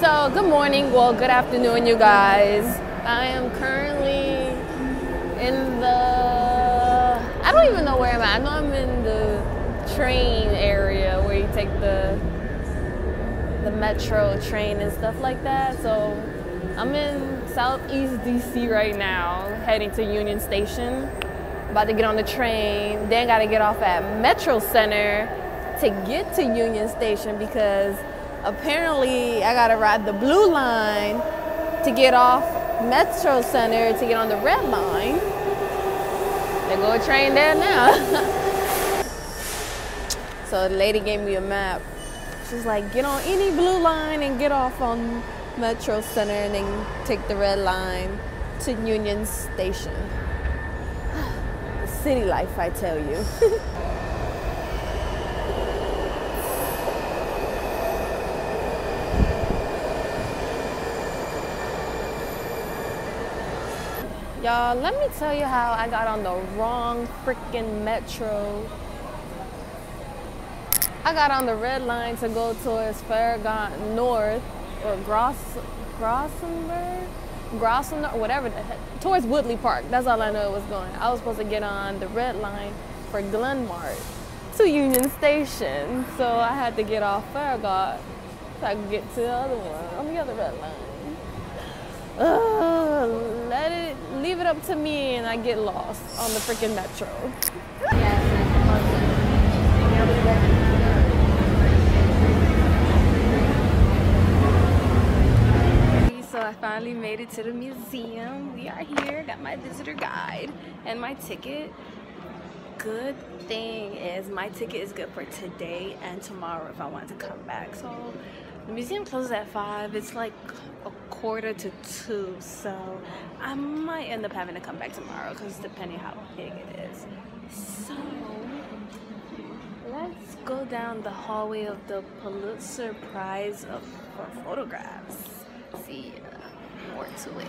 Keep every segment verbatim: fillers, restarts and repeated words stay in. So good morning, well good afternoon you guys. I am currently in the, I don't even know where I'm at. I know I'm in the train area where you take the the metro train and stuff like that. So I'm in Southeast D C right now, heading to Union Station. About to get on the train, then gotta get off at Metro Center to get to Union Station because apparently I gotta ride the blue line to get off Metro Center to get on the red line. They go a train there now. So the lady gave me a map. She's like, get on any blue line and get off on Metro Center and then take the red line to Union Station. City life, I tell you. Y'all, let me tell you how I got on the wrong freaking metro. I got on the red line to go towards Farragut North or Gross, Grossenberg? Grossenberg, whatever the heck, towards Woodley Park. That's all I know it was going. I was supposed to get on the red line for Glenmart to Union Station. So I had to get off Farragut so I could get to the other one, on the other red line. Ugh, let it, leave it up to me and I get lost on the freaking metro. So I finally made it to the museum. We are here, got my visitor guide and my ticket. Good thing is my ticket is good for today and tomorrow if I want to come back. So the museum closes at five. It's like a quarter to two. So I might end up having to come back tomorrow because depending how big it is. So let's go down the hallway of the Pulitzer Prize of, for photographs. See uh, more to it.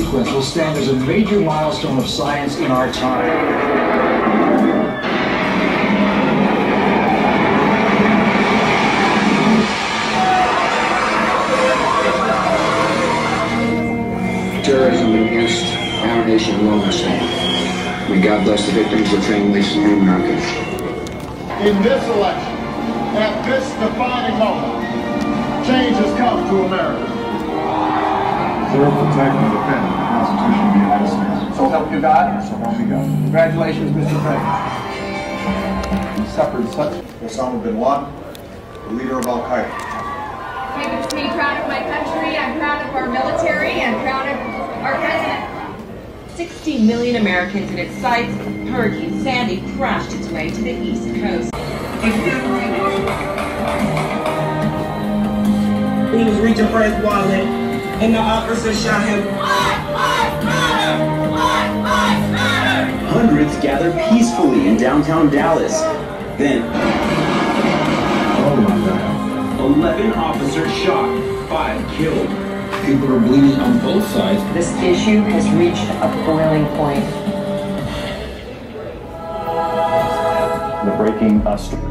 sequence will stand as a major milestone of science in our time. Terrorism against our nation will not stand. May God bless the victims, their families, and America. In this election, at this defining moment, change has come to America. Thorough protect and defend the Constitution of the United States. So help you God. So help me God. Congratulations, Mister President. He suffered such. Osama bin Laden, the leader of Al Qaeda. I'm proud of my country. I'm proud of our military. I'm proud of. Our president. sixty million Americans and its sights, Hurricane Sandy crashed its way to the East Coast. He was reaching for his wallet, and the officer shot him. What? What? Matter? What? What? Matter? Hundreds gathered peacefully in downtown Dallas. Then, oh my God. eleven officers shot, five killed. People are bleeding on both sides. This issue has reached a boiling point. The breaking uh, story.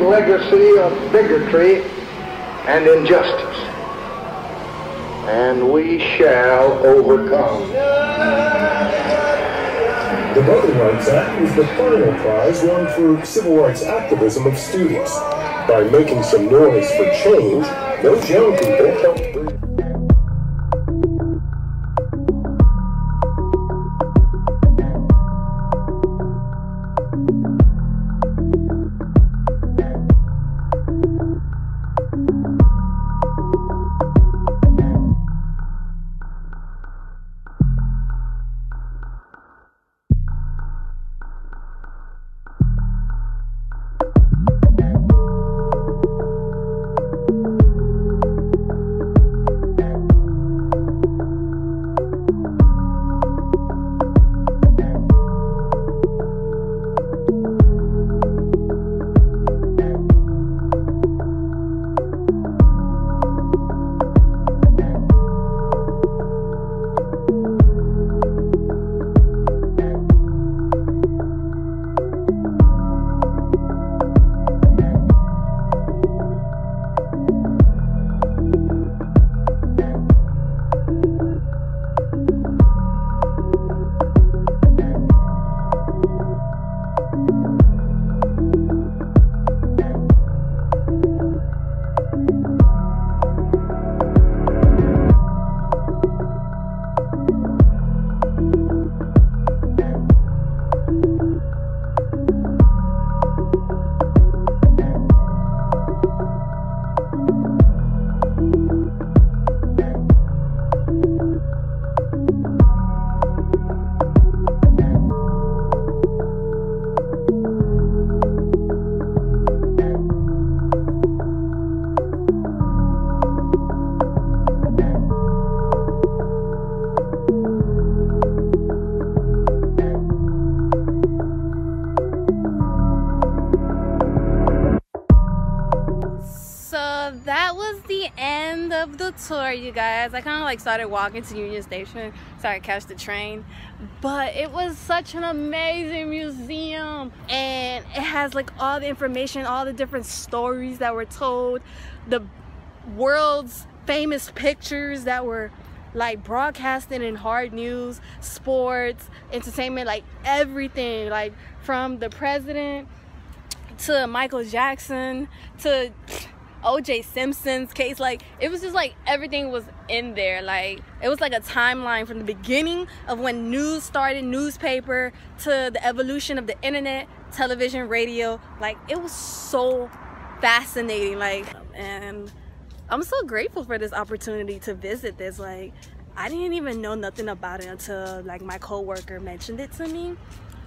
Legacy of bigotry and injustice, and we shall overcome. The Voting Rights Act was the final prize won for civil rights activism of students. By making some noise for change, those young people helped bring that was the end of the tour, you guys. I kind of like started walking to Union Station so I could catch the train, but it was such an amazing museum, and it has like all the information, all the different stories that were told, the world's famous pictures that were like broadcasting in hard news, sports, entertainment, like everything, like from the president to Michael Jackson to O J Simpson's case. Like it was just like everything was in there. Like it was like a timeline from the beginning of when news started, newspaper, to the evolution of the internet, television, radio. Like it was so fascinating. Like, and I'm so grateful for this opportunity to visit this. Like I didn't even know nothing about it until like my coworker mentioned it to me.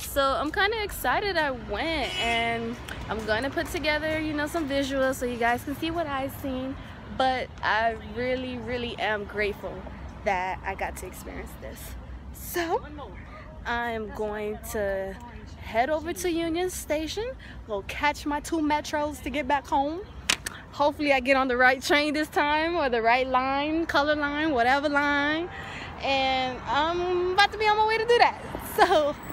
So I'm kind of excited I went, and I'm gonna put together, you know, some visuals so you guys can see what I've seen. But I really, really am grateful that I got to experience this. So I'm going to head over to Union Station. We'll catch my two metros to get back home. Hopefully I get on the right train this time, or the right line, color line, whatever line. And I'm about to be on my way to do that. So